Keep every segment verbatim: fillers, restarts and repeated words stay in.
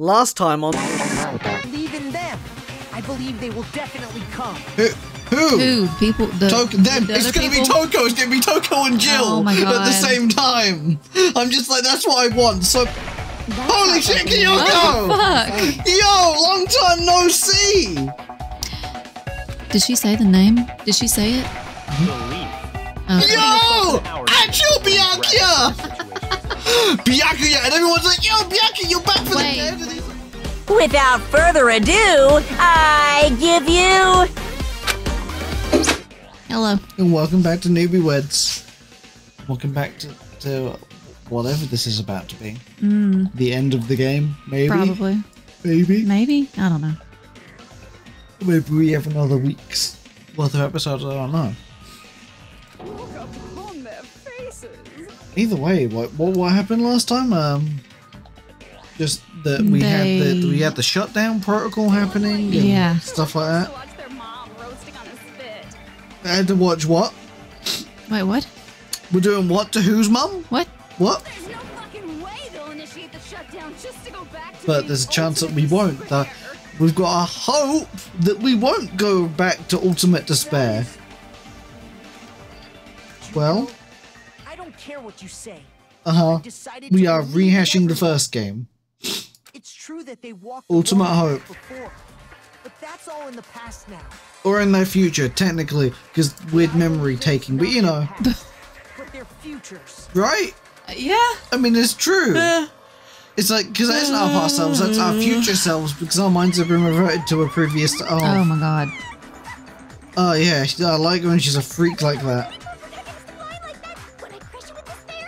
Last time on... Believe in them. I believe they will definitely come. Who? Who? Who? People... The, Toko, them. The it's gonna people? be Toko. It's gonna be Toko and Jill oh my God. at the same time. I'm just like, that's what I want. So... That Holy shit, Kyoko! Oh, Yo, long time no see! Did she say the name? Did she say it? Oh. Yo! Actual Byakuya! Byakuya! And everyone's like, yo, Byakuya, you're back for Wait. the day! Without further ado, I give you... Hello. And welcome back to Nooby Weds. Welcome back to... to whatever this is about to be. Mm. The end of the game, maybe? Probably. Maybe? Maybe? I don't know. Maybe we have another week's worth of episodes, I don't know. Look up on their faces. Either way, what, what what happened last time? Um, Just that we, they... had the, we had the shutdown protocol happening and yeah. stuff like that. I had to watch their mom roasting on a spit. I had to watch what? Wait, what? We're doing what to whose mum? What? What? There's no fucking way they'll initiate the shutdown just to go back to but there's a chance that we won't. Uh, we've got a hope that we won't go back to Ultimate Despair. Well, I don't care what you say. Uh-huh. We are rehashing the first game. It's true that they walked Ultimate Hope. Before, but that's all in the past now. Or in their future, technically, because weird memory taking, but you know. But their futures. Right? Yeah. I mean, it's true. Uh, it's like, because that's uh, not our past selves, that's our future selves, because our minds have been reverted to a previous... Oh, oh my God. Oh, yeah. I like when she's a freak like that.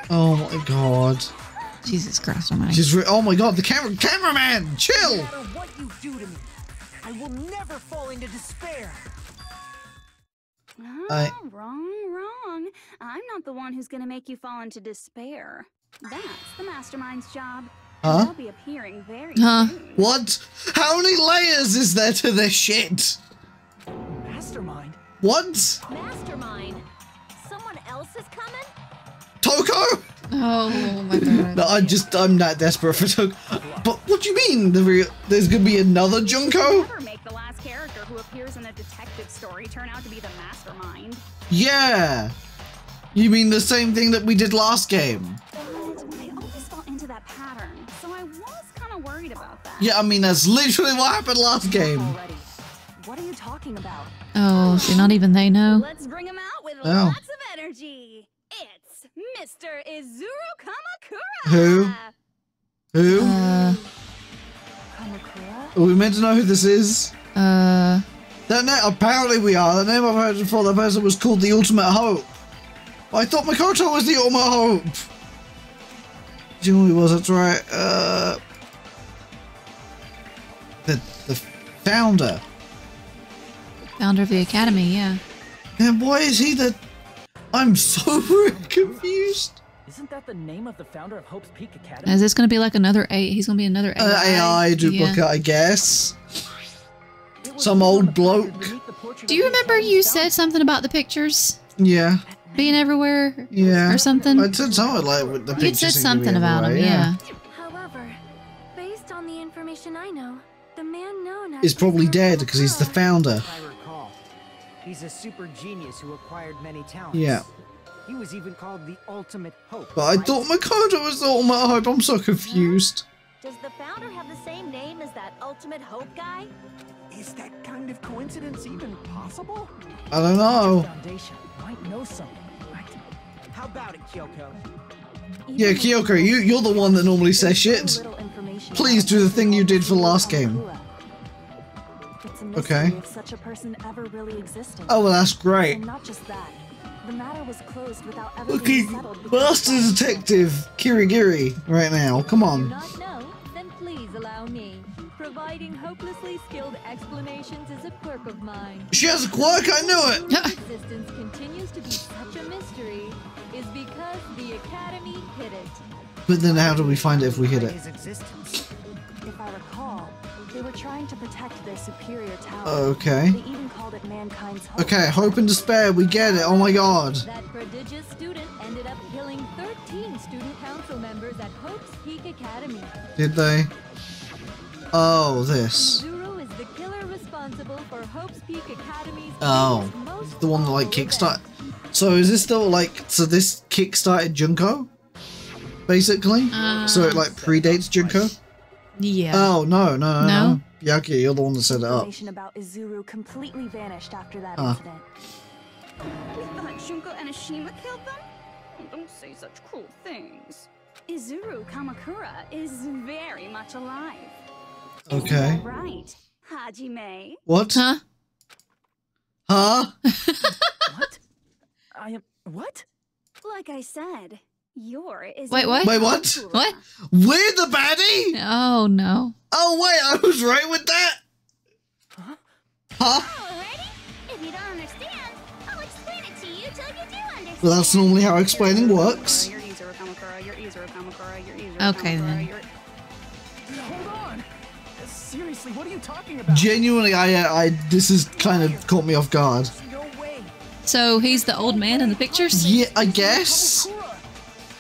Oh, my God. Jesus Christ, almighty. She's re oh, my God. The camera cameraman, chill. No matter what you do to me, I will never fall into despair. No, I... wrong, wrong. I'm not the one who's gonna make you fall into despair. That's the mastermind's job. Huh? I'll be appearing very huh? soon. What? How many layers is there to this shit? Mastermind? What? Mastermind? Someone else is coming? Toko? Oh my God. No, I just, I'm not desperate for Toko. But what do you mean? The real, there's gonna be another Junko? Character who appears in a detective story turn out to be the mastermind. Yeah! You mean the same thing that we did last game? But I always fall into that pattern, so I was kind of worried about that. Yeah, I mean, that's literally what happened last game. Already. What are you talking about? Oh, so not even they know? Let's bring him out with oh. lots of energy. It's Mister Izuru Kamukura! Who? Who? Uh... Kamukura? Are we meant to know who this is? Uh, that name, apparently we are. The name I've heard before, that person was called the Ultimate Hope. I thought Makoto was the Ultimate Hope. Generally was, that's right. Uh, the, the founder. Founder of the academy, yeah. And why is he the... I'm so confused. Isn't that the name of the founder of Hope's Peak Academy? Is this going to be like another A I? He's going to be another A I? Uh, A I duplicate, yeah. I guess. Some old bloke. Do you remember you said something about the pictures? Yeah. Being everywhere? Yeah. Or something? I said something like the pictures. You said something about them, yeah. However, based on the information I know, the man known as is probably dead because he's the founder. I recall, he's a super genius who acquired many talents. Yeah. He was even called the Ultimate Hope. But I thought Makoto was the Ultimate Hope. I'm so confused. Does the founder have the same name as that Ultimate Hope guy? Is that kind of coincidence even possible? I don't know. Foundation might know something, right? How about it, Kyoko? Yeah, Kyoko, you, you're the one that normally says shit. Please do the thing you did for last game. Okay. Oh, well, that's great. Okay, Master Detective Kirigiri right now. Come on. Providing hopelessly skilled explanations is a quirk of mine. She has a quirk, I knew it! Existence continues to be such a mystery is because the academy hid it. But then how do we find it if we hid it? If I recall, they were trying to protect their superior talent. Okay. They even called it mankind's hope. Okay, hope and despair, we get it, oh my God. That prodigious student ended up killing thirteen student council members at Hope's Peak Academy. Did they? Oh, this. Izuru is the killer responsible for Hope's Peak Academy's oh, the one that like kickstart. So is this still like? So this kickstarted Junko, basically. Uh, so it like predates Junko. Yeah. Oh no no no. no. Byakuya, you're the one that set it up. Information about Izuru completely vanished after that ah. incident. We thought Junko and Ashima killed them. Oh, don't say such cruel things. Izuru Kamukura is very much alive. Okay. Isn't that right, Hajime? What? Huh? Huh? What? I am what? Like I said, your is wait what? Wait what? What? We're the baddie? Oh no! Oh wait, I was right with that. Huh? Huh? Oh, already? If you don't understand, I'll explain it to you till you do understand. Well, that's normally how explaining works. You're Izuru Kamukura. You're Izuru Kamukura. You're Izuru Kamukura. Okay then. Hold on. Seriously, what are you talking about? Genuinely, I, uh, I, this is kind of caught me off guard. So he's the old man in the pictures? Yeah, I guess.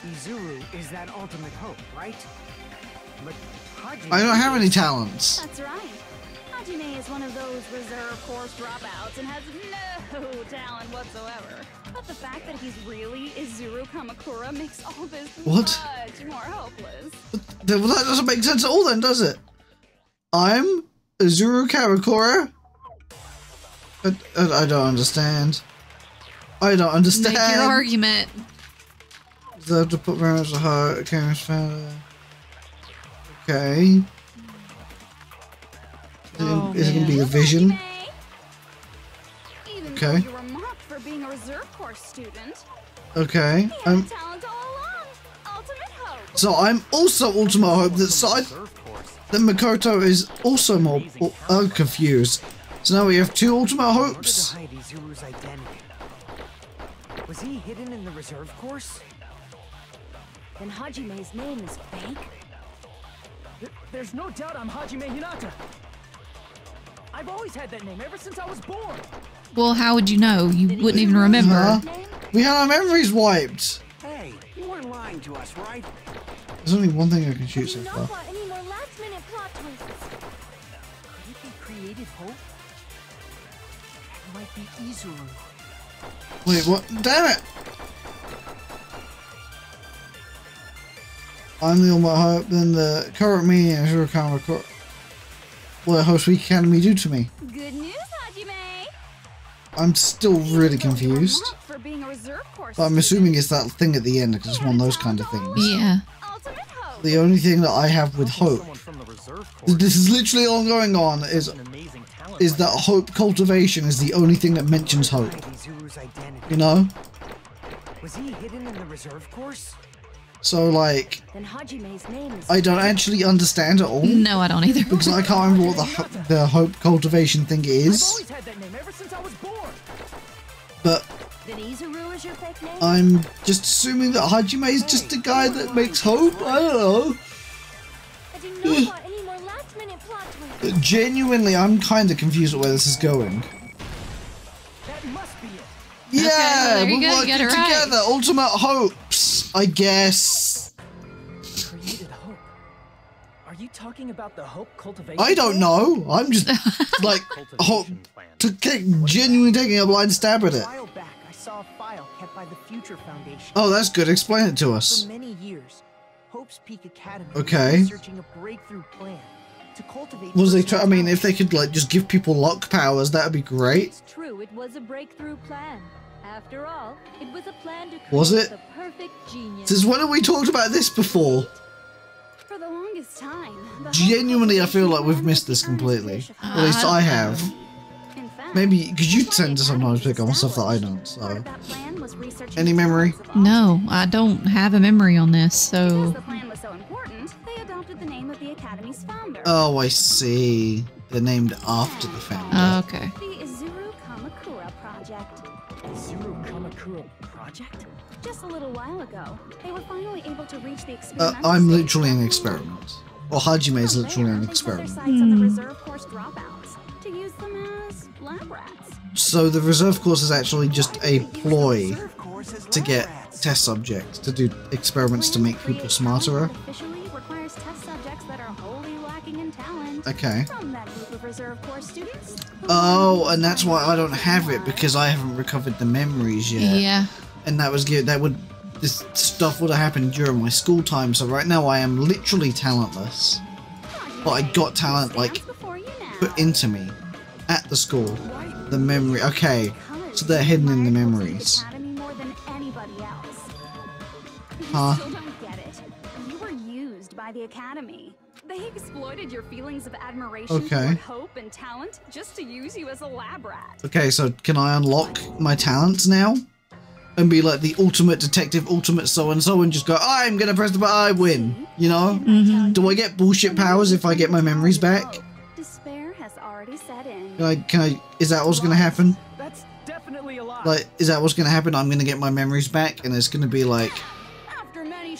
Izuru is that ultimate hope, right? But Hajime I don't have any talents. That's right. Hajime is one of those reserve course dropouts and has no talent whatsoever. But the fact that he's really Izuru Kamakura makes all this what? much more hopeless. But that doesn't make sense at all then, does it? I'm Izuru Kamakura? I, I, I don't understand. I don't understand. Make your argument. Deserve to put marriage to the heart. Okay, okay. Oh, is it gonna be a vision? Even okay. You were mocked for being a reserve course student. Okay. I'm. So I'm also Ultimate Hope. That side. Then Makoto is also more. Oh, I'm confused. So now we have two Ultimate Hopes. Was he hidden in the reserve course? Then Hajime's name is fake? There, there's no doubt I'm Hajime Hinata. I've always had that name ever since I was born. Well, how would you know? You wouldn't even remember. Uh, we had our memories wiped. Hey, you weren't lying to us, right? There's only one thing I can shoot so far. Any more last-minute plot twists? Could it be created hope? It might be Izuru. Wait, what? Damn it! I'm the Ultimate Hope, then the current me and Izuru Kamukura. What a Hope's Peak Academy do to me? Good news, Hajime! I'm still really confused. But I'm assuming it's that thing at the end, because it's one of those kind of things. Yeah. The only thing that I have with hope, this is literally all going on, is is that hope cultivation is the only thing that mentions hope. You know? Was he hidden in the reserve course? So like, I don't actually understand at all. No, I don't either. Because I can't remember what the the hope cultivation thing is. But I'm just assuming that Hajime is just a guy that makes hope. I don't know. Genuinely, I'm kind of confused at where this is going. That must be it. Yeah, okay, we're working together. Right. Ultimate hopes, I guess. Created hope. Are you talking about the hope cultivation? I don't know. I'm just like hope to take, genuinely taking a blind stab at it. Saw a file kept by the Future Foundation. Oh, that's good. Explain it to us. For many years, Hope's Peak Academy okay. was researching a breakthrough plan to cultivate. Was they try I mean, if they could like just give people luck powers, that would be great. It's true, it was a breakthrough plan. After all, it was a plan to create was it? the perfect genius. Since when have we talked about this before? For the longest time. The Genuinely, I feel like we've missed this completely. Uh, At least I have. Maybe, because you tend to sometimes pick on stuff that I don't, so... Any memory? No, I don't have a memory on this, so... Oh, I see. They're named after the founder. Oh, okay. The Izuru Kamakura Project. Izuru Kamakura Project? Just a little while ago, they were finally able to reach the experiment. Uh, I'm literally an experiment. Or Hajime is literally an experiment. Mm. So the reserve course is actually just a ploy to get test subjects to do experiments to make people smarter. Officially requires test subjects that are wholly lacking in talent. talent okay. from that group of reserve corps students. Oh, and that's why I don't have it, because I haven't recovered the memories yet. Yeah. And that was good. That would this stuff would have happened during my school time. So right now I am literally talentless. But I got talent like put into me at the school. The memory. Okay, so they're hidden in the memories. Huh? The academy. They exploited your feelings of admiration, okay. hope, and talent just to use you as a lab rat. Okay, so can I unlock my talents now? And be like the ultimate detective, ultimate so-and-so, and just go, I'm gonna press the button, I win. You know? Mm-hmm. Do I get bullshit powers if I get my memories back? Despair has already set in. Can I, can I, is that what's gonna happen? That's definitely a lie. Like, is that what's gonna happen? I'm gonna get my memories back, and it's gonna be like...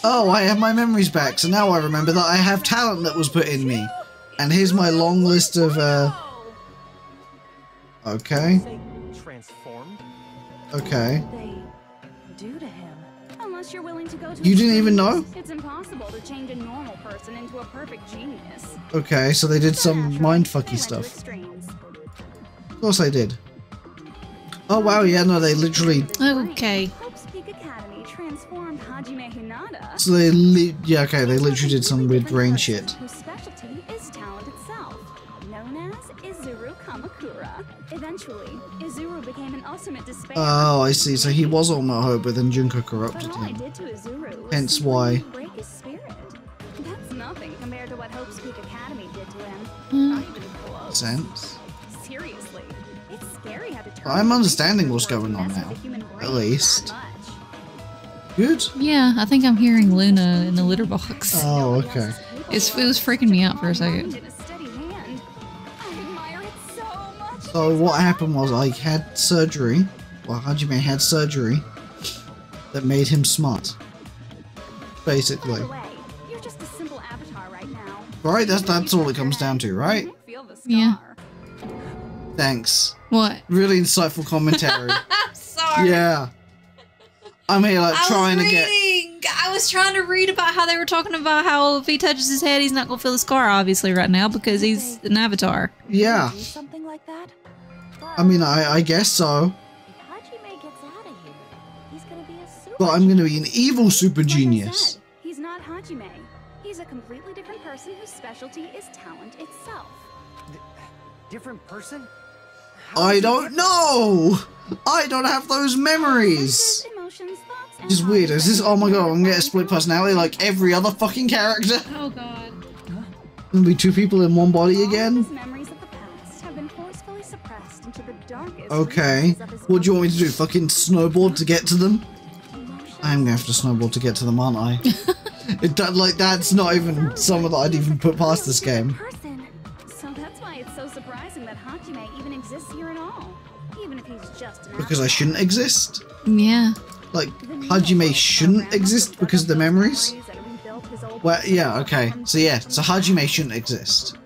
Oh, I have my memories back, so now I remember that I have talent that was put in me. And here's my long list of, uh... Okay. Okay. You didn't even know? It's impossible to change a normal person into a perfect genius. Okay, so they did some mindfucky stuff. Of course they did. Oh, wow, yeah, no, they literally... Okay. Hajime Hinata. So they, li yeah, okay, they literally did some weird brain shit. Whose specialty is talent itself, known as Izuru Kamukura. Eventually, Izuru became an ultimate despair. Oh, I see. So he was Ultimate Hope, but then Junko corrupted him. Hence why. Break his spirit. That's nothing compared to what Hope's Peak Academy did to him. Mm. Not even close. Sense. Seriously, it's scary how to turn. I'm understanding what's going on now, at least. Good? Yeah, I think I'm hearing Luna in the litter box. Oh, okay. It's, it was freaking me out for a second. So what happened was I had surgery. Well, Hajime had surgery that made him smart. Basically. Right? That's, that's all it comes down to, right? Yeah. Thanks. What? Really insightful commentary. I'm sorry. Yeah. I'm here like I trying was reading. to get. I was trying to read about how they were talking about how if he touches his head, he's not gonna feel the scar, obviously, right now because he's an avatar. Yeah. Something like that. I mean, I, I guess so. But I'm gonna be an evil super genius. He's not Hajime. He's a completely different person whose specialty is talent itself. Different person? I don't know. I don't have those memories. Which is weird. Is this? Oh my god! I'm gonna get a split personality like every other fucking character. Oh god! Gonna be two people in one body again. Okay. What do you want me to do? Fucking snowboard to get to them? I'm gonna have to snowboard to get to them, aren't I? It that, like that's not even someone that I'd even put past this game. Because I shouldn't exist? Yeah. Like, Hajime shouldn't exist because of the memories? Well, yeah, okay. So yeah, so Hajime shouldn't exist.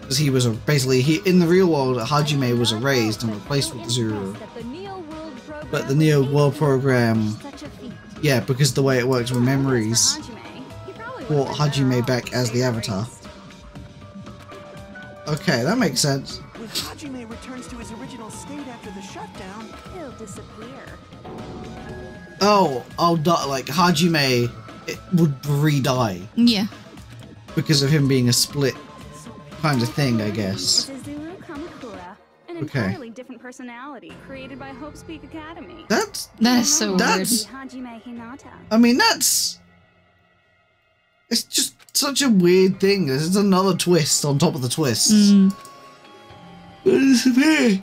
Because he was a, basically, he in the real world, Hajime was erased and replaced with Izuru. But the Neo World Program, yeah, because the way it works with memories, brought Hajime back as the avatar. Okay, that makes sense. When Hajime returns to his original state after the shutdown, he'll disappear. Oh, I'll die. Like, Hajime it would re-die. Yeah. Because of him being a split kind of thing, I guess. An okay. entirely different personality created by Hope's Peak Academy. That's... That is so that's, weird. I mean, that's... It's just such a weird thing. This is another twist on top of the twists. Mm. Disappear.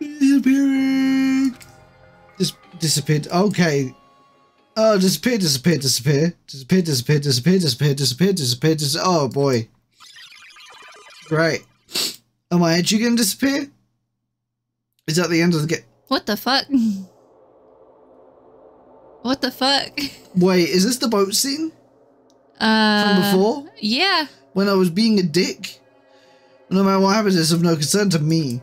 Disappearing. Dis disappeared. Okay. Oh, disappear, disappear, disappear. Disappear, disappear, disappear, disappear, disappear, disappear, disappear. Oh, boy. Great. Am I actually going to disappear? Is that the end of the game? What the fuck? What the fuck? Wait, is this the boat scene? Uh. From before? Yeah. When I was being a dick? No matter what happens, it's of no concern to me.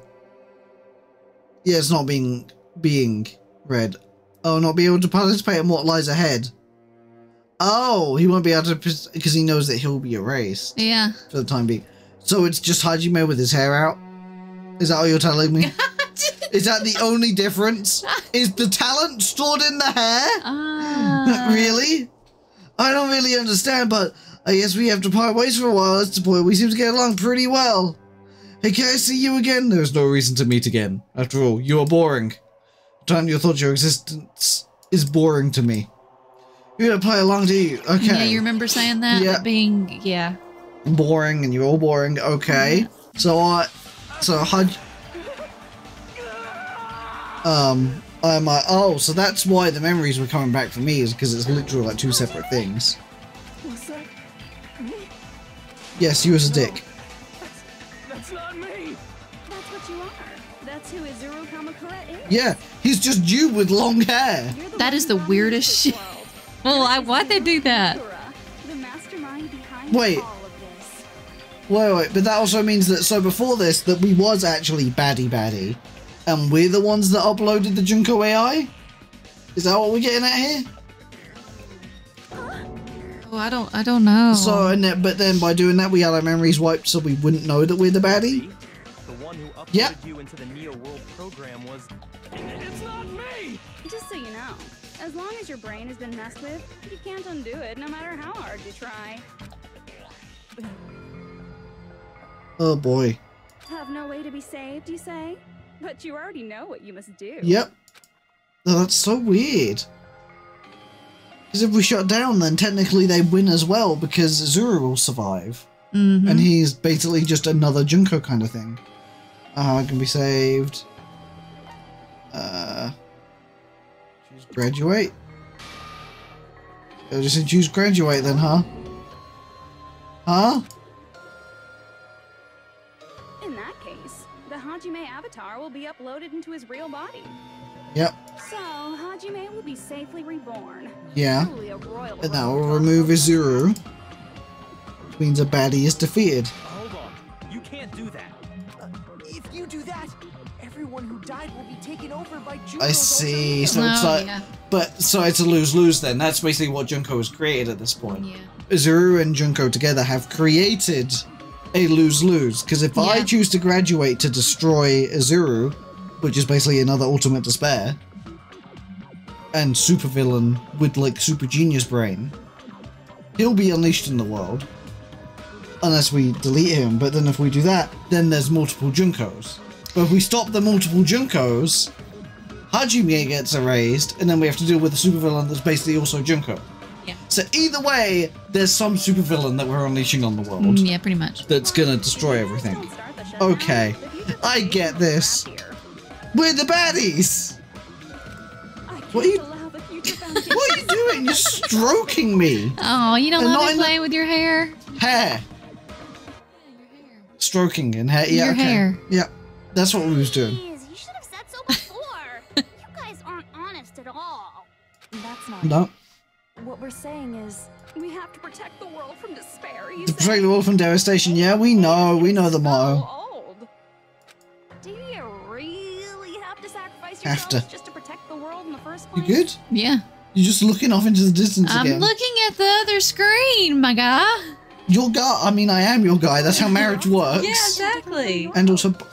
Yeah, it's not being being read. Oh, not be able to participate in what lies ahead. Oh, he won't be able to, because he knows that he'll be erased. Yeah. For the time being. So it's just Hajime with his hair out? Is that all you're telling me? Is that the only difference? Is the talent stored in the hair? Uh... Really? I don't really understand, but I guess we have to part ways for a while. That's the point. We seem to get along pretty well. Hey, can I see you again? There's no reason to meet again. After all, you are boring. Time you thought your existence is boring to me. You're gonna play along, do you? Okay. Yeah, you remember saying that? Yeah. That being, yeah. Boring, and you're all boring. Okay. Yeah. So I, so Haj. Um, I'm uh, oh, so that's why the memories were coming back for me, is because it's literally like two separate things. Yes, you as a dick. No, that's, that's not me. That's what you are. That's who Izuru Kamukura is. Yeah, he's just you with long hair. That is the weirdest shit. Well, I, why'd they do that? The mastermind behind wait. all of this. Wait, wait, but that also means that, so before this, that we was actually baddie baddie. And we're the ones that uploaded the Junko A I? Is that what we're getting at here? Oh, I don't, I don't know. So, and then, but then by doing that, we had our memories wiped so we wouldn't know that we're the baddie? The one who uploaded yep. you into the Neo World Program was... It's not me! Just so you know. As long as your brain has been messed with, you can't undo it, no matter how hard you try. Oh boy. Have no way to be saved, you say? But you already know what you must do. Yep. Oh, that's so weird. Because if we shut down, then technically they win as well, because Izuru will survive. Mm-hmm. And he's basically just another Junko kind of thing. Uh, can be saved. Uh... Graduate? They'll just choose graduate then, huh? Huh? In that case, the Hajime avatar will be uploaded into his real body. Yep. So Hajime will be safely reborn. Yeah. And that will remove Izuru. Which means a baddie is defeated. Hold on. You can't do that. Uh, if you do that, everyone who died will be taken over by Junko. I see. So no, it's like, yeah. But so it's a lose-lose then. That's basically what Junko has created at this point. Yeah. Izuru and Junko together have created a lose-lose. Because if yeah. I choose to graduate to destroy Izuru, which is basically another Ultimate Despair, and supervillain with like super genius brain, he'll be unleashed in the world. Unless we delete him. But then if we do that, then there's multiple Junkos. But if we stop the multiple Junkos, Hajime gets erased, and then we have to deal with a supervillain that's basically also Junko. Yeah. So either way, there's some supervillain that we're unleashing on the world. Yeah, pretty much. That's gonna destroy everything. Okay. I get this. We're the baddies! What are you, what are you doing? You're stroking me! Oh, you don't love me playing with your hair? Hair. Stroking and hair. Yeah, your okay. hair. Yeah. That's what we was doing. Jeez, you should have said so before. You guys aren't honest at all. That's not no. What we're saying is we have to protect the world from despair. To protect the world from devastation. Yeah, we know. We know the motto. Old. Do you really have to sacrifice yourself just to protect the world in the first place? You good? Yeah. You're just looking off into the distance I'm again. I'm looking at the other screen, my guy. Your guy. I mean, I am your guy. That's how marriage works. Yeah, exactly. And also. What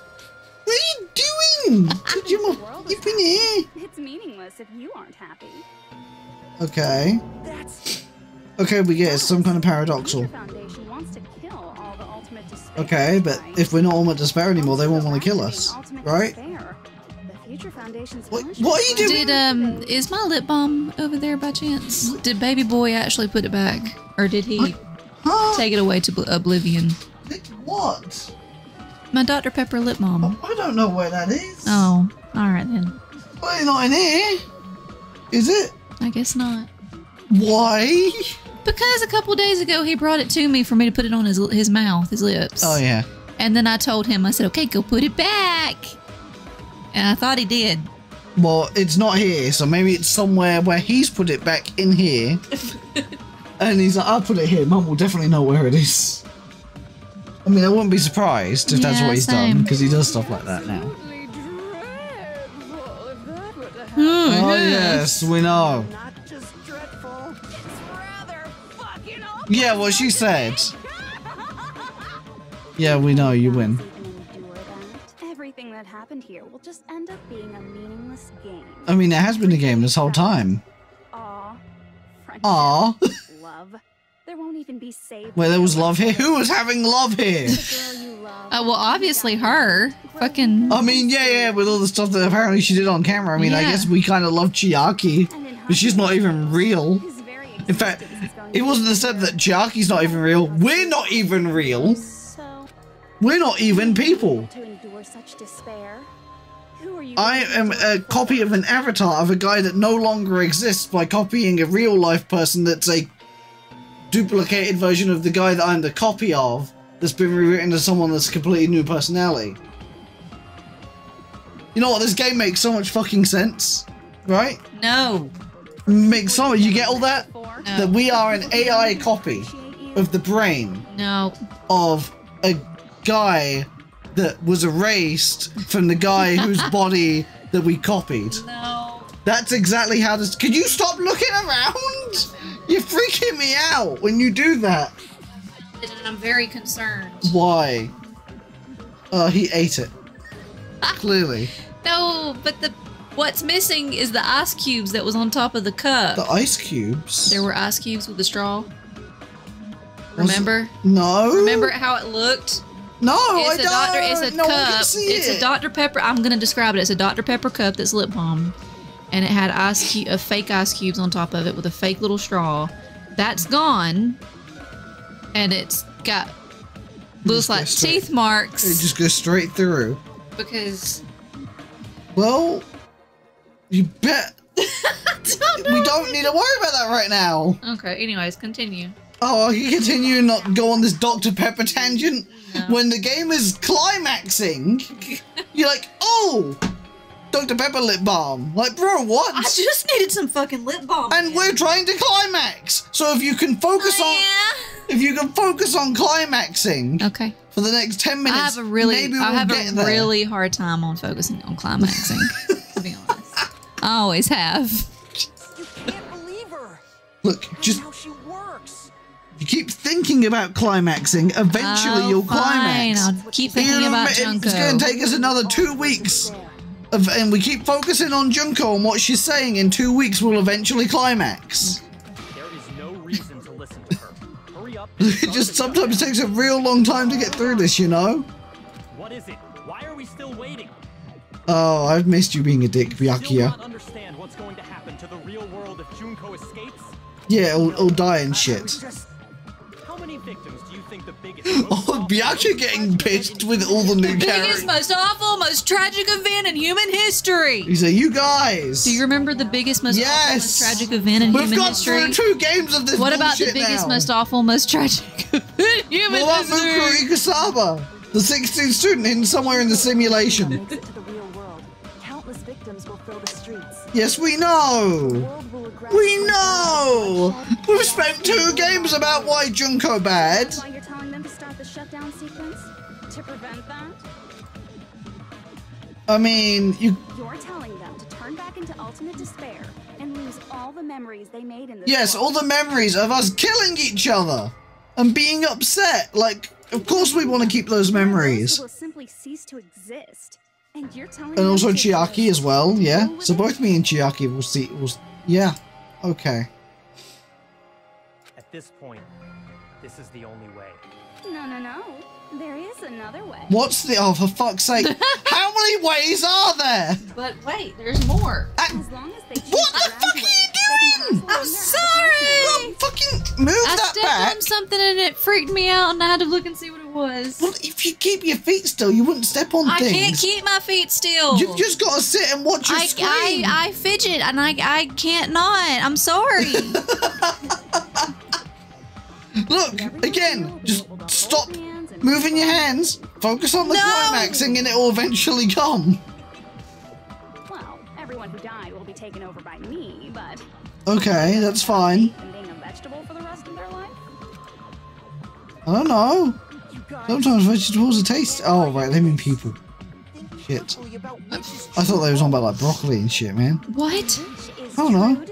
are you doing? You've been here. It's meaningless if you aren't happy. Okay. Okay, we get some kind of paradoxal. Okay, but if we're not Ultimate Despair anymore, they won't want to kill us, right? What, what are you doing? Did um, is my lip balm over there by chance? Did Baby Boy actually put it back, or did he huh? take it away to oblivion? What? My Doctor Pepper lip balm. Oh, I don't know where that is. Oh, all right then. Well, not in here, is it? I guess not. Why? Because a couple days ago he brought it to me for me to put it on his his mouth, his lips. Oh yeah. And then I told him, I said, "Okay, go put it back." And I thought he did. Well, it's not here, so maybe it's somewhere where he's put it back in here. And he's like, "I'll put it here. Mum will definitely know where it is." I mean, I wouldn't be surprised if yeah, that's what he's same. done, because he does stuff like that now. Mm, oh yes, we know. Not just dreadful, it's rather Yeah, what she said. Yeah, we know you win. Everything that happened here will just end up being a meaningless game. I mean, it has been a game this whole time. Aw. Aw. Love. There won't even be saved. Wait, there was love here? Who was having love here? Oh, uh, well, obviously her. Fucking. I mean, yeah, yeah, with all the stuff that apparently she did on camera. I mean, yeah. I guess we kind of love Chiaki, but she's not even real. In fact, it wasn't the step that Chiaki's not even real. We're not even real. We're not even people. I am a copy of an avatar of a guy that no longer exists by copying a real life person that's a duplicated version of the guy that I'm the copy of that's been rewritten to someone that's a completely new personality. You know what? This game makes so much fucking sense, right? No. Makes so much. You get all that? No. That we are an A I copy of the brain. No. Of a guy that was erased from the guy whose body that we copied. No. That's exactly how this. Could you stop looking around? You're freaking me out when you do that. And I'm very concerned. Why? Oh, uh, he ate it. Clearly. No, but the what's missing is the ice cubes that was on top of the cup. The ice cubes? There were ice cubes with a straw. Remember? No. Remember how it looked? No, it's I a don't. Doctor, it's a no cup. One can see it's it. a Doctor Pepper. I'm going to describe it. It's a Doctor Pepper cup that's lip balm. And it had ice cube, uh, fake ice cubes on top of it with a fake little straw. That's gone. And it's got looks like teeth marks. It just goes straight through. Because. Well, you bet. don't we don't need to worry about that right now. Okay, anyways, continue. Oh, you continue and not go on this Doctor Pepper tangent? No. When the game is climaxing, you're like, oh! Doctor Pepper lip balm. Like, bro, what? I just needed some fucking lip balm. And man. We're trying to climax. So if you can focus oh, on, yeah. if you can focus on climaxing, okay, for the next ten minutes, I have a really, maybe we'll I have get a there. really hard time on focusing on climaxing. To be honest, I always have. You can't believe her. Look, just how she works. You keep thinking about climaxing. Eventually, oh, you'll fine. climax. I'll keep thinking you about Junko. It's going to take us another two weeks. Of, and we keep focusing on Junko and what she's saying. In two weeks, we'll eventually climax. There is no reason to listen to her. Hurry up. It just sometimes takes a real long time to get through this, you know. What is it? Why are we still waiting? Oh, I've missed you being a dick, Byakuya. I don't understand what's going to happen to the real world if Junko escapes. Yeah, it'll, it'll die and shit. How many victims do you think the biggest? Oh, Byakuya getting pissed with all the new characters. The biggest, characters. most awful, most tragic event in human history. He's like, you guys. Do you remember the biggest, most yes. awful, most tragic event in We've human history? We've got two games of this. What about the biggest, now? most awful, most tragic event in human what about history? Mukuro Ikusaba, the sixteenth student hidden somewhere in the simulation. Countless victims will fill the streets. Yes, we know. We know! We've spent two games about why Junko bad. Why you're telling them to start the shutdown sequence? To prevent that? I mean, you... You're telling them to turn back into Ultimate Despair and lose all the memories they made in this Yes, world. all the memories of us killing each other and being upset. Like, of course we want to keep those memories. Will simply cease to exist. And you're telling And also Chiaki as well, yeah? So both me and Chiaki will see... Will yeah. Okay. At this point, this is the only way. No, no, no. There is another way. What's the... Oh, for fuck's sake. How many ways are there? But wait, there's more. I, as long as they what the fuck are you doing? I'm sorry. Well, fucking move I that back. I stepped on something and it freaked me out and I had to look and see what it was. Well, if you keep your feet still, you wouldn't step on I things. I can't keep my feet still. You've just got to sit and watch your I, screen. I, I fidget and I, I can't not. I'm sorry. Look, again, just stop moving your hands, focus on the no. climaxing, and it will eventually come. Well, everyone who died will be taken over by me, but... Okay, that's fine. And being a vegetable for the rest of their life? I don't know. Sometimes vegetables are tasty. Oh, right, they mean people. Shit. I thought they was on about, like, broccoli and shit, man. What? I don't know.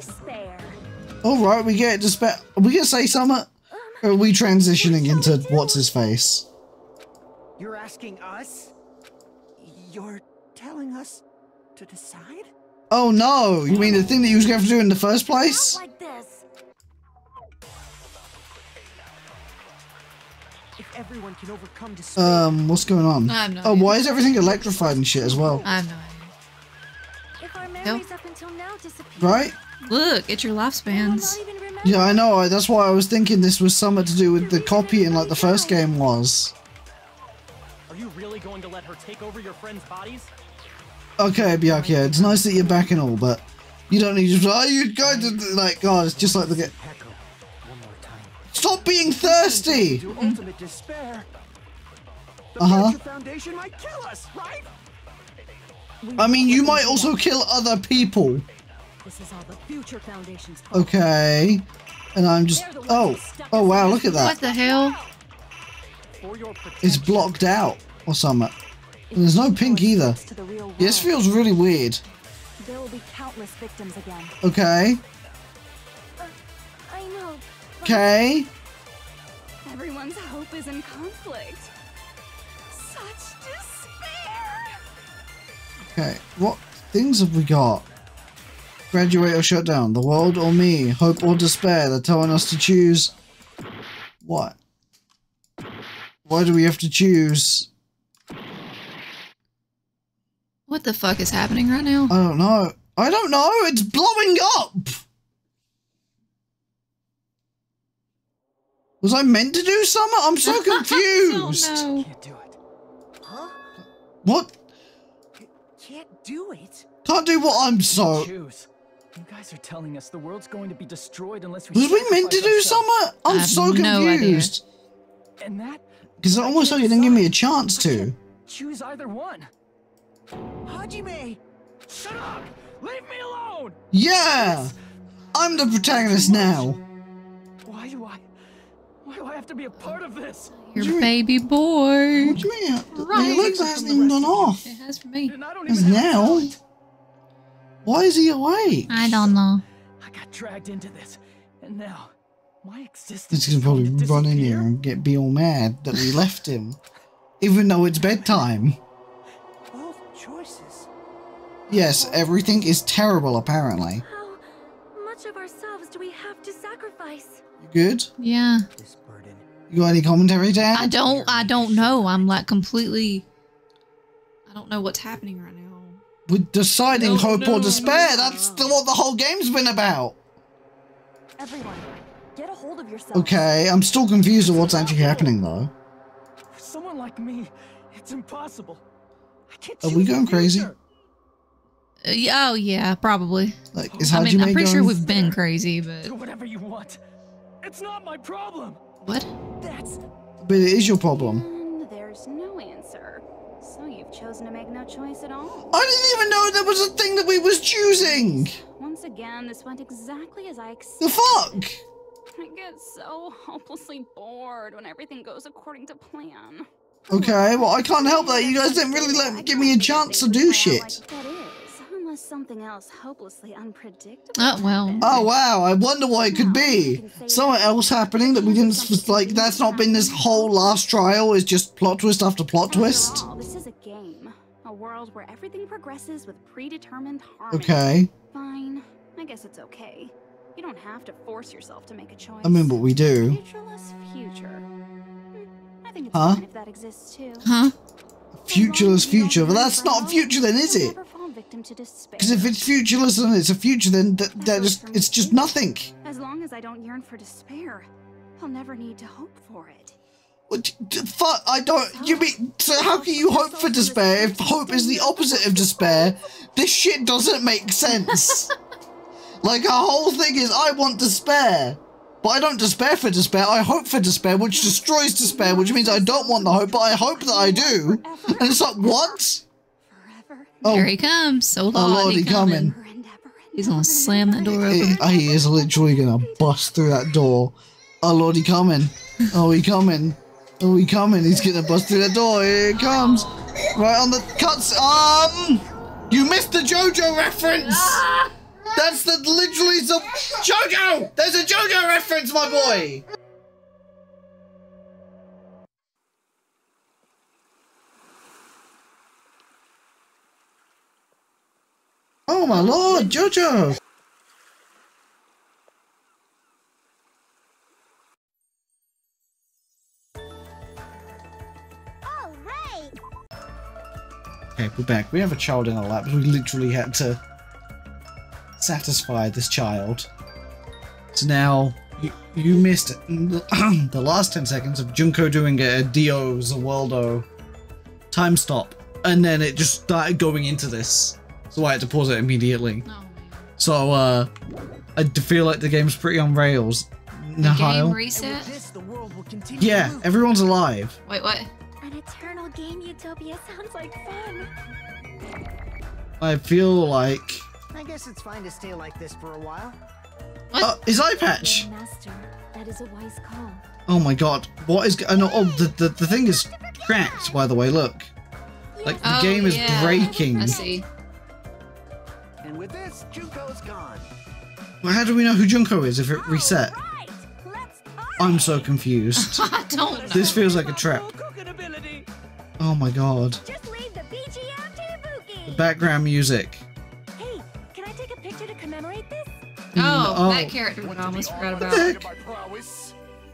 Alright, we get despair. Are we going to say something? Are we transitioning into what's-his-face? You're asking us? You're telling us to decide? Oh no! You mean the thing that you was going to do in the first place? Like this. If everyone can overcome despair, um, what's going on? I have no oh, idea. Why is everything electrified and shit as well? I have no idea. If our memories nope. up until now disappear, right? Look, it's your lifespans. Yeah, I know. I, that's why I was thinking this was something to do with the copying, like the first game was. Are you really going to let her take over your friends' bodies? Okay, Byakuya, it's nice that you're back and all, but you don't need to. Are you going to like? God, it's just like the. Stop being thirsty. Ultimate despair. The Future Foundation might kill us, right? I mean, you might also kill other people. This is all the Future Foundation's fault. Okay, and I'm just oh oh wow look at that. What the hell? It's blocked out or something. And there's no pink either. This feels really weird. There will be countless victims again. Okay. Uh, I know. Okay. Everyone's hope is in conflict. Such despair. Okay, what things have we got? Graduate or shut down, the world or me, hope or despair, they're telling us to choose. What? Why do we have to choose? What the fuck is happening right now? I don't know. I don't know, it's blowing up! Was I meant to do something? I'm so confused! I don't know. Can't do it. Huh? What? C- can't do it? Can't do what I'm so... Choose. You guys are telling us the world's going to be destroyed unless we... Was we meant to do something? I'm so confused. No and that... Because it almost like you didn't give me a chance to. Choose either one. Hajime! Shut up! Leave me alone! Yeah! I'm the protagonist now. Why do I... Why do I have to be a part of this? Your baby boy. What do you mean? Right. The legs hasn't even gone off. It has for me. Because now... Why is he awake? I don't know. I got dragged into this, and now my existence. He's gonna probably run in here and get be all mad that we left him, even though it's bedtime. Twelve choices. Yes, everything is terrible apparently. How much of ourselves do we have to sacrifice? You good? Yeah. You got any commentary to add? I don't. I don't know. I'm like completely. I don't know what's happening right now. With deciding no, hope no, or despair, no, no, no. That's the, what the whole game's been about. Everyone, get a hold of yourself. Okay, I'm still confused at what's actually happening though. For someone like me, it's impossible. I can't. Are we going crazy? Uh, yeah, oh yeah, probably. Like, is I mean, I'm pretty sure we've been crazy, but do whatever you want. It's not my problem. What? That's. But it is your problem. And there's no answer. So you've chosen to make no choice at all? I didn't even know there was a thing that we was choosing! Once again, this went exactly as I expected. The fuck? I get so hopelessly bored when everything goes according to plan. Okay, well I can't help that. You guys didn't really let, give me a chance to do shit. That is, unless something else hopelessly unpredictable. Oh, well. Oh, wow, I wonder what it could be. Something else happening that we didn't, like, that's not been this whole last trial, is just plot twist after plot twist. World where everything progresses with predetermined harmony. Okay. Fine. I guess it's okay. You don't have to force yourself to make a choice. I mean, but we do. Futureless future. I think it's huh? fine if that exists too. Huh? Futureless future. Well, that's not a future then, is it? Because if it's futureless and it's a future, then that, that just, it's just nothing. As long as I don't yearn for despair, I'll never need to hope for it. Fuck, I don't, you mean, so how can you hope for despair if hope is the opposite of despair? This shit doesn't make sense. Like, our whole thing is, I want despair. But I don't despair for despair, I hope for despair, which destroys despair, which means I don't want the hope, but I hope that I do. And it's like, what? Oh. Here he comes, so long, oh Lord, he coming. coming. He's gonna slam that door open. He, he is literally gonna bust through that door. Oh Lord, he coming. Oh, he coming. Oh, he coming. He's gonna bust through the door. Here it comes. Right on the cuts. Um, you missed the JoJo reference. That's the literally the JoJo. There's a JoJo reference, my boy. Oh my lord, Jojo! Alright. Okay, we're back. We have a child in our lap. We literally had to satisfy this child. So now you, you missed the, the last ten seconds of Junko doing a Dio Zawaldo time stop, and then it just started going into this. So I had to pause it immediately. Oh, so uh, I feel like the game's pretty on rails. The game reset? Yeah, everyone's alive. Wait, what? An eternal game utopia sounds like fun. I feel like. I guess it's fine to stay like this for a while. What? Uh, his eye patch. Master, that is a wise call. Oh my god! What is? Oh, no, oh the, the the thing is cracked. By the way, look. Like the oh, game is yeah. breaking. I see. With this, Junko's gone. Well, how do we know who Junko is if it reset? Right. Let's I'm so confused. I don't know. This feels like a trap. Oh my god. Just leave the B G M to the background music. Hey, can I take a picture to commemorate this? Oh, oh. That character I almost forgot about.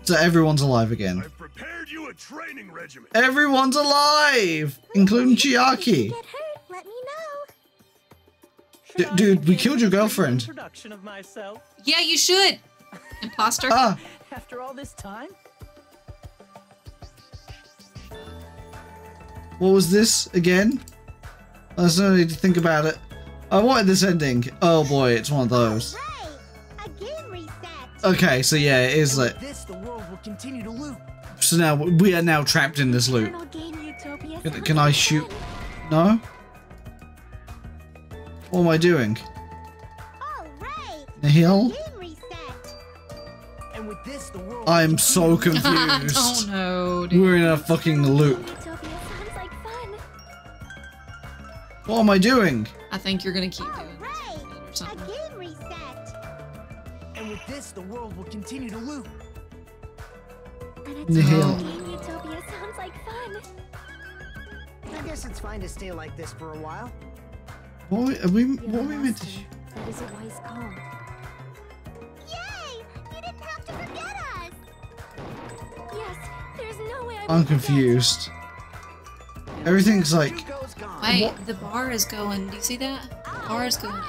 So everyone's alive again. I've prepared you a training regimen. Everyone's alive, including Chiaki. D dude, we killed your girlfriend. Of myself. Yeah, you should. Imposter. Ah. After all this time. What was this again? I just need to think about it. I wanted this ending. Oh boy, it's one of those. Right. A game reset. Okay, so yeah, it is like. This, the world will continue to loop. So now we are now trapped in this loop. Can, can I shoot? No. What am I doing? Right. The hill? And with this, the world I'm so confused. I don't know, dude. We're in a fucking loop. Like fun. What am I doing? I think you're gonna keep All doing right. this. Or something. A game reset. And with this, the world will continue to loop. The hill. Utopia sounds like fun. I guess it's fine to stay like this for a while. What are we, what are we meant to do? That is a wise call. Yay! You didn't have to forget us! Yes, there's no way I I'm confused. Forget. Everything's like... Wait, what? The bar is going... Do you see that? The bar is going...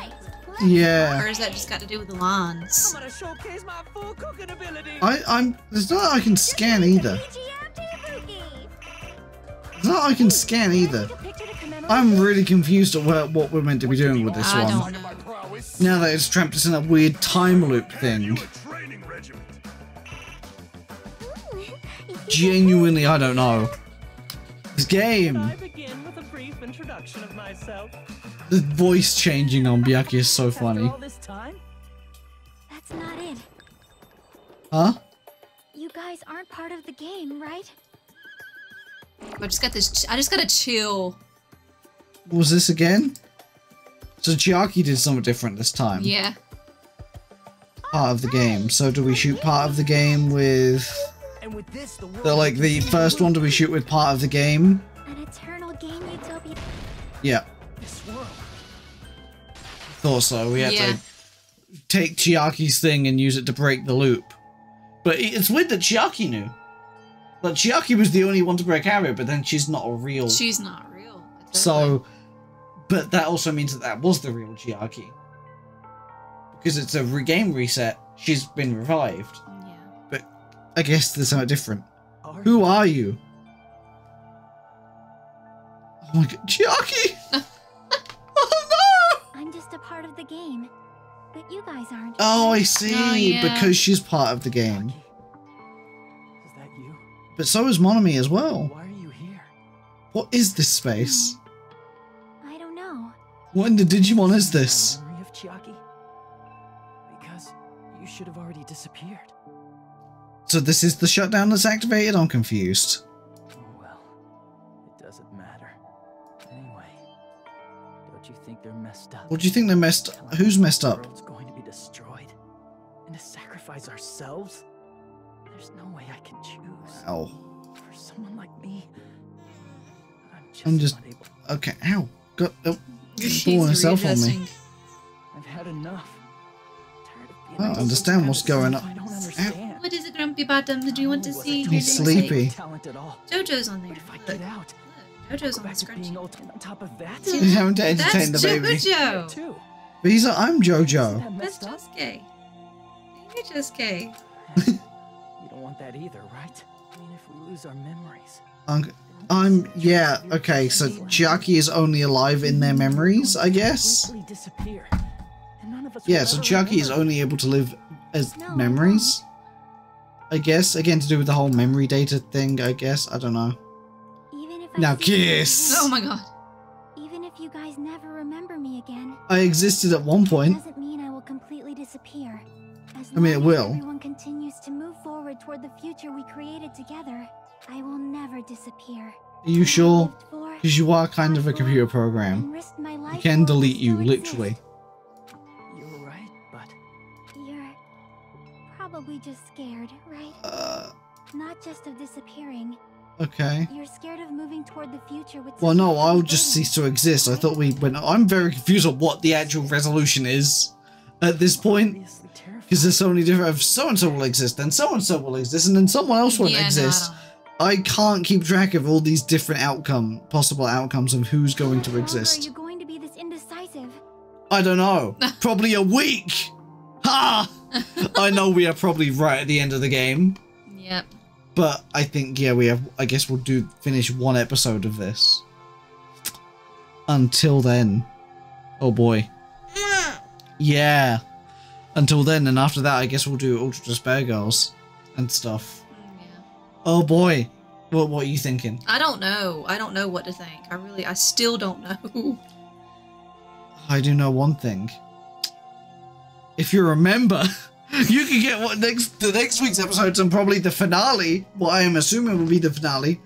Yeah. Or has that just got to do with the lines? I'm gonna showcase my full cooking ability. I, I'm... There's not I can scan either. There's not I can scan either. I'm really confused at where, what we're meant to be doing with this I one. Don't know. Now that it's trapped us in that weird time loop thing. Genuinely, I don't know. This game. I begin with a brief introduction of myself. The voice changing on Byakuya is so funny. All this time? That's not it. Huh? You guys aren't part of the game, right? I just got this. I just got a chill. What was this again? So Chiaki did something different this time. Yeah. Part of the game. So do we shoot part of the game with... The, like the first one, do we shoot with part of the game? An eternal game utopia. Yeah. Thought so. We had yeah. to take Chiaki's thing and use it to break the loop. But it's weird that Chiaki knew. Like Chiaki was the only one to break out of it, but then she's not a real... She's not real. So, but that also means that that was the real Chiaki. Because it's a game reset, she's been revived. Yeah. But I guess there's something different. Are Who you? are you? Oh my god, Chiaki! Oh no! I'm just a part of the game, but you guys aren't. Oh, I see, oh, yeah. Because she's part of the game. Is that you? But so is Monami as well. Why are you here? What is this space? What in the Digimon is this? Memory of Chiaki? Because you should have already disappeared. So this is the shutdown that's activated? I'm confused. Oh well, it doesn't matter. Anyway, don't you think they're messed up? What do you think they're messed up? Who's messed up? The world's going to be destroyed, and to sacrifice ourselves? There's no way I can choose. Ow. For someone like me, I'm just, I'm just unable. Okay, ow. Got. Oh. She's pulling herself on me. I've had enough. I don't understand what's going on. I don't understand. What is it, Grumpy Bottoms? Do you want to see? He's sleepy. JoJo's on there. If I get out, JoJo's on the scrunchie. On top of that, he's having to entertain the baby. That's JoJo. But he's like, I'm JoJo. That's Josuke. You're Josuke. You don't want that either, right? I mean, if we lose our memories. I'm. I'm. Yeah. Okay. So Chiaki is only alive in their memories, I guess. Yeah, so Chiaki is only able to live as memories, I guess. Again, to do with the whole memory data thing, I guess. I don't know. Even if now I kiss! Oh my god. Even if you guys never remember me again, I existed at one point. Doesn't mean I will completely disappear. As I mean, it will. Everyone continues to move forward toward the future we created together. I will never disappear. Are you sure? Because you are kind of a computer program. You can delete you, literally. Probably just scared, right? Uh, Not just of disappearing. Okay. You're scared of moving toward the future with. Well, no, I'll just cease to exist. I thought we went. I'm very confused on what the actual resolution is at this point, because there's so many different. If so and so will exist, then so and so will exist, and then someone else won't yeah, exist. No, I, I can't keep track of all these different outcome possible outcomes of who's going to exist. How are you going to be this indecisive? I don't know. Probably a week. Ha! I know we are probably right at the end of the game. Yep. But I think, yeah, we have. I guess we'll do finish one episode of this. Until then. Oh boy. Yeah. Until then, and after that, I guess we'll do Ultra Despair Girls and stuff. Yeah. Oh boy. What, what are you thinking? I don't know. I don't know what to think. I really, I still don't know. I do know one thing. If you remember, you can get what next the next week's episodes and probably the finale, what I am assuming will be the finale,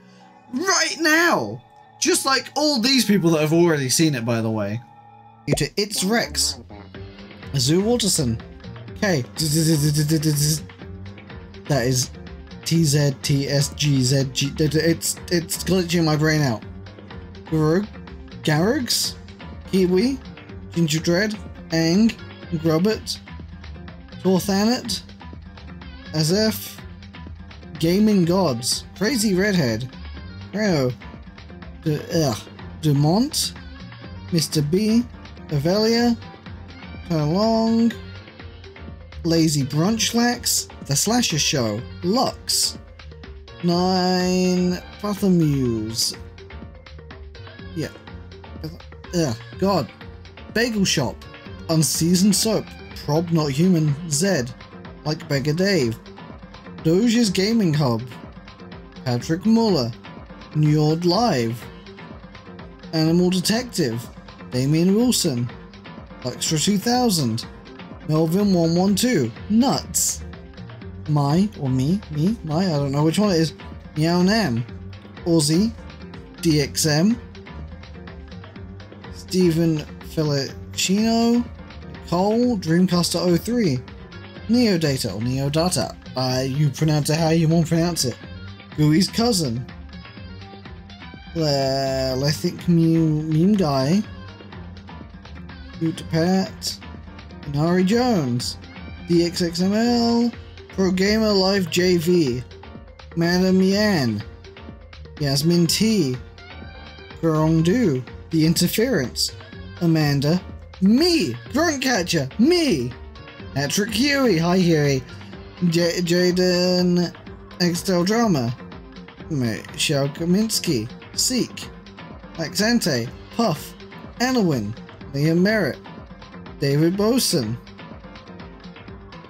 right now. Just like all these people that have already seen it, by the way. To It's Rex, Azu Waterson, K. That is T Z T S G Z G. It's it's glitching my brain out. Guru, Garrigs, Kiwi, Ginger Dread, Ang. Grubbit, Torthanet, Azef, Gaming Gods, Crazy Redhead, Creo, De, uh, Dumont, Mister B, Avelia, Perlong, Lazy Brunchlax, The Slasher Show, Lux, Nine, Bartholomew's, yeah, uh, God, Bagel Shop, Unseasoned Soap, Prob Not Human, Zed, Like Beggar Dave, Doge's Gaming Hub, Patrick Muller, Njord Live, Animal Detective, Damien Wilson, Extra two thousand, Melvin one one two, Nuts, My, or Me, Me, My, I don't know which one it is, Meow Nam, Aussie, D X M, Stephen Filicino, Cole, Dreamcaster oh three, Neodata or Neodata, uh, you pronounce it how you want to pronounce it, Gooey's Cousin, Le Lethic Meme Guy, Utapet, Inari Jones, D X X M L, ProGamer Live J V, Madam Yan, Yasmin T, Gurongdu, The Interference, Amanda, me, Gruntcatcher, me, Patrick Huey, hi Huey, J Jaden, Xtel Drama, Michelle Kaminsky, Seek, Laxante, Puff, Anowin, Liam Merritt, David Boson,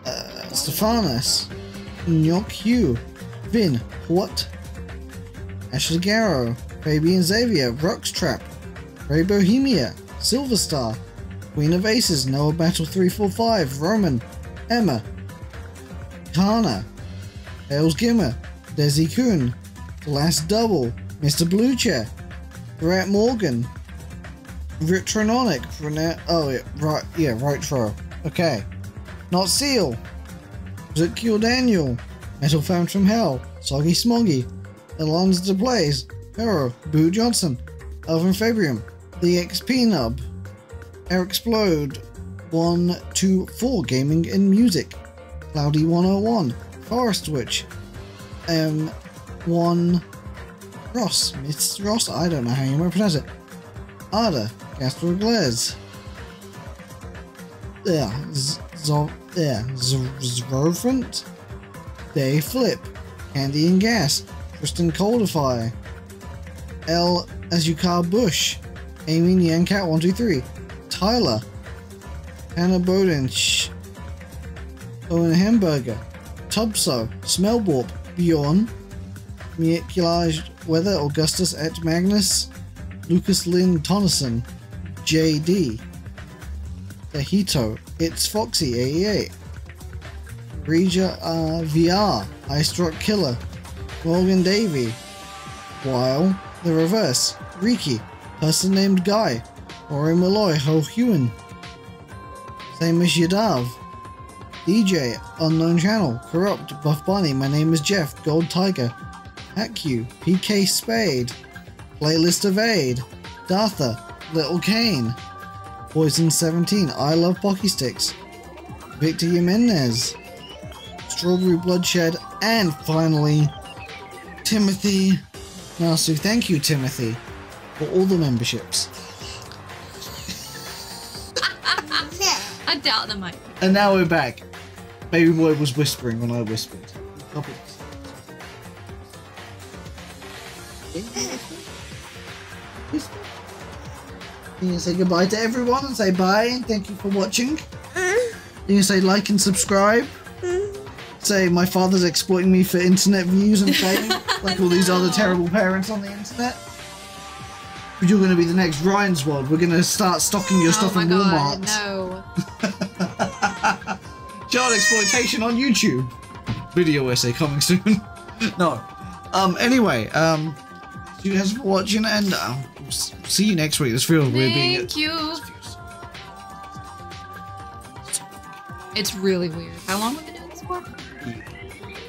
uh, Stephanus, Nyok Hugh, Vin, what? Ashley Garrow, Fabian Xavier, Roxtrap, Ray Bohemia, Silverstar, Queen of Aces, Noah Battle three four five, Roman, Emma, Kana, Hales Gimmer, Desi Kuhn, The Last Double, Mister Bluechair, Brett Morgan, Ritrononic, oh yeah, right, yeah, right throw, okay, Not Seal, Zitkiel Daniel, Metal Found From Hell, Soggy Smoggy, Alonzo DeBlaze, Hero, Boo Johnson, Elvin Fabrium, The X P Nub, Air Explode, one two four Gaming and Music, Cloudy one oh one, Forest Witch, um, one Ross, Miss Ross, I don't know how you might pronounce it, Ada, Castro Glares, yeah, Zov, yeah, Zrovant, Day Flip, Candy and Gas, Tristan Coldify, L Azucar Bush, Amy Yankat one two three, Tyler, Hannah Bodench, Owen Hamburger, Tubso, Smellwarp, Bjorn, Miekulage Weather, Augustus at Magnus, Lucas Lynn Tonneson, J D, Tahito, It's Foxy eighty-eight, Regia uh, V R, I Struck Killer, Morgan Davey, while the reverse, Riki, person named Guy, Ori Malloy, Ho Hewen, same as Yadav, D J, Unknown Channel, Corrupt, Buff Bunny, My Name is Jeff, Gold Tiger, Hacu, P K Spade, Playlist Evade, Dartha, Little Kane, Poison seventeen, I Love Pocky Sticks, Victor Jimenez, Strawberry Bloodshed, and finally, Timothy Nasu. Thank you, Timothy, for all the memberships. I doubt there might be. And now we're back. Baby boy was whispering when I whispered. You can say goodbye to everyone and say bye and thank you for watching. You can say like and subscribe. Say my father's exploiting me for internet views and fame, like all these other terrible parents on the internet. But you're going to be the next Ryan's World. We're going to start stocking your oh stuff in Walmart. No. Child exploitation on YouTube. Video essay coming soon. No. Um. Anyway. Um. Thank you guys for watching, and uh, we'll see you next week. This feels weird being. Thank you. It. It's really weird. How long have we been doing this for?